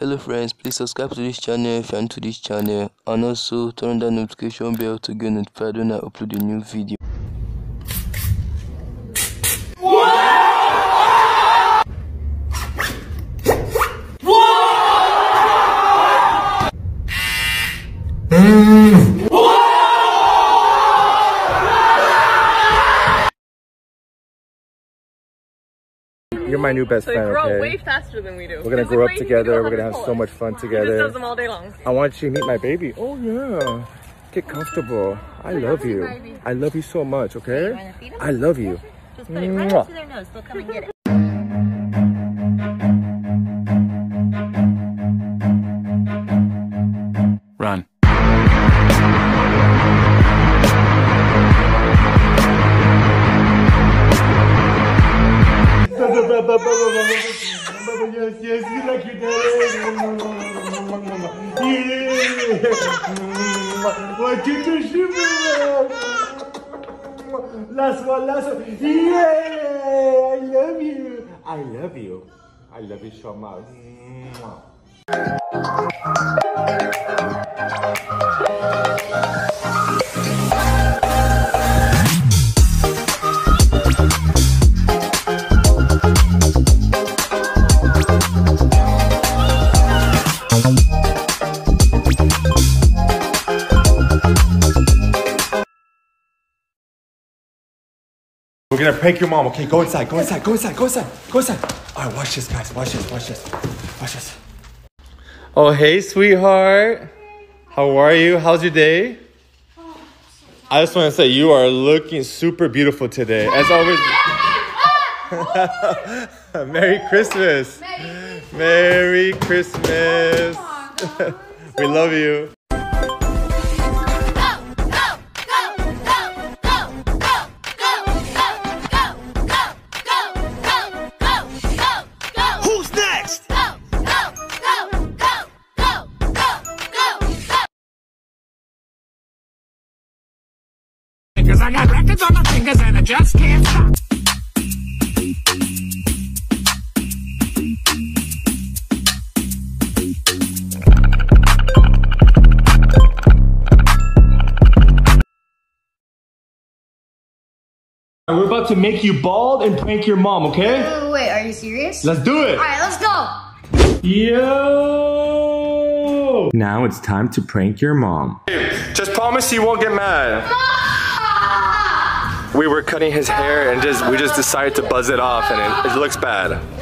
Hello friends, please subscribe to this channel if you are new to this channel, and also turn on that notification bell to get notified when I upload a new video. You're my new best friend, okay? Grow way faster than we do. We're gonna grow up together. We're gonna have so much fun together. He just does them all day long. I want you to meet my baby. Oh yeah. Get comfortable. I love you. I love you so much, okay? I love you. Just put it right up to their nose. They'll come and get it. Run. Yes, you like your dad. Last one. Yeah, I love you. I love you so much. We're gonna prank your mom, okay? Go inside. Alright, watch this guys. Oh, hey, sweetheart. How are you? How's your day? I just want to say you are looking super beautiful today. As always. Merry Christmas. Merry Christmas. We love you. Cause I got records on my fingers and I just can't stop. We're about to make you bald and prank your mom, okay? Wait, are you serious? Let's do it! Alright, let's go! Yo! Now it's time to prank your mom. Just promise you won't get mad. Mom! We were cutting his hair and we just decided to buzz it off and it looks bad.